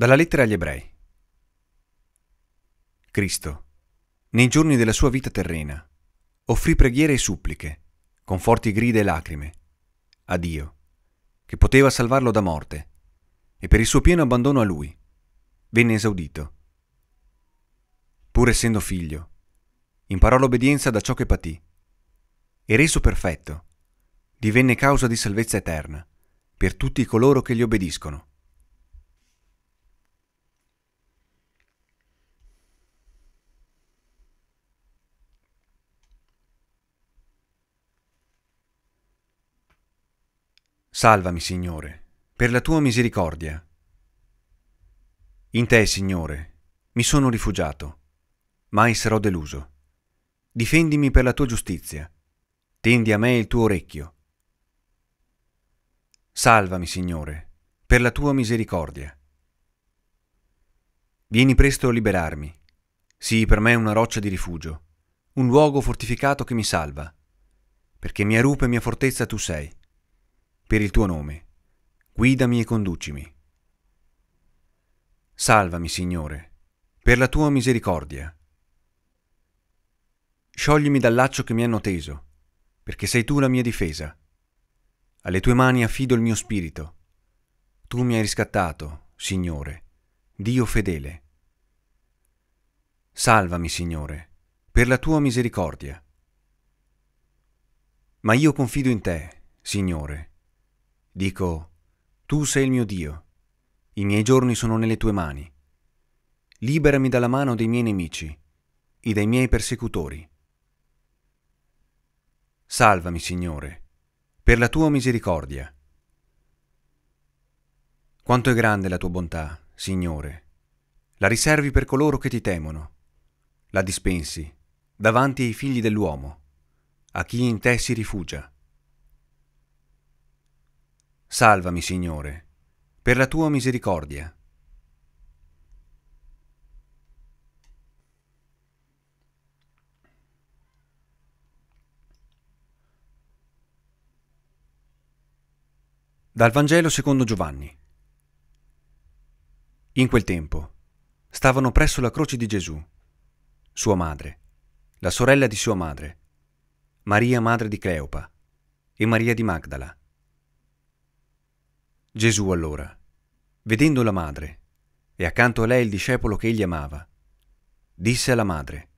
Dalla lettera agli Ebrei. Cristo, nei giorni della sua vita terrena, offrì preghiere e suppliche, con forti grida e lacrime, a Dio, che poteva salvarlo da morte, e per il suo pieno abbandono a Lui venne esaudito. Pur essendo figlio, imparò l'obbedienza da ciò che patì, e reso perfetto, divenne causa di salvezza eterna per tutti coloro che gli obbediscono. Salvami, Signore, per la tua misericordia. In te, Signore, mi sono rifugiato, mai sarò deluso. Difendimi per la tua giustizia, tendi a me il tuo orecchio. Salvami, Signore, per la tua misericordia. Vieni presto a liberarmi, sii per me una roccia di rifugio, un luogo fortificato che mi salva, perché mia rupe e mia fortezza tu sei. Per il tuo nome, guidami e conducimi. Salvami, Signore, per la tua misericordia. Scioglimi dal laccio che mi hanno teso, perché sei tu la mia difesa. Alle tue mani affido il mio spirito. Tu mi hai riscattato, Signore, Dio fedele. Salvami, Signore, per la tua misericordia. Ma io confido in te, Signore. Dico, tu sei il mio Dio, i miei giorni sono nelle tue mani. Liberami dalla mano dei miei nemici e dai miei persecutori. Salvami, Signore, per la tua misericordia. Quanto è grande la tua bontà, Signore! La riservi per coloro che ti temono. La dispensi davanti ai figli dell'uomo, a chi in te si rifugia. Salvami, Signore, per la tua misericordia. Dal Vangelo secondo Giovanni. In quel tempo stavano presso la croce di Gesù sua madre, la sorella di sua madre, Maria madre di Cleopa e Maria di Magdala. Gesù allora, vedendo la madre e accanto a lei il discepolo che egli amava, disse alla madre: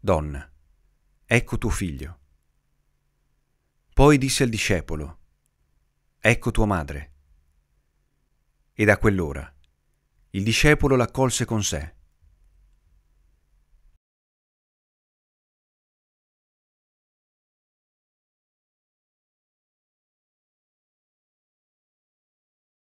«Donna, ecco tuo figlio». Poi disse al discepolo: «Ecco tua madre». E da quell'ora il discepolo l'accolse con sé.